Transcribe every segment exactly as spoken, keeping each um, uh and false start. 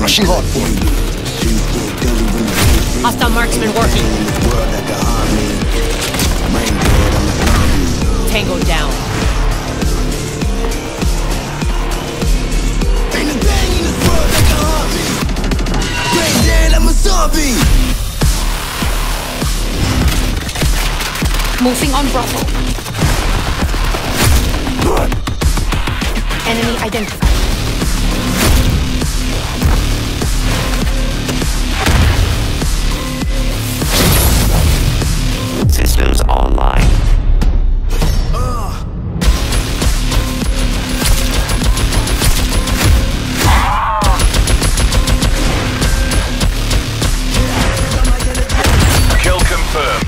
Rushing hard for you. Hostile marksman working. Tango down. Ain't a thing in this world that can harm me. Brain dead, I'm a zombie. Moving on brothel. Enemy identified. Systems online. Uh. Kill confirmed.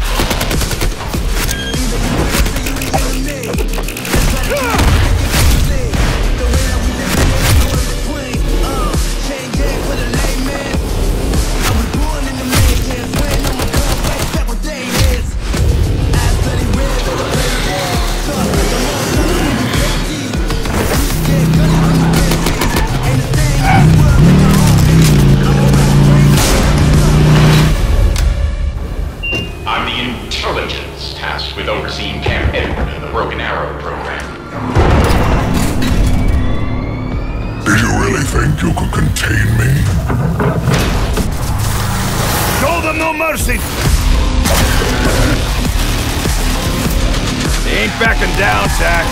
Backing down, Zach.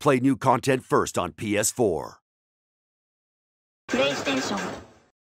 Play new content first on P S four. PlayStation.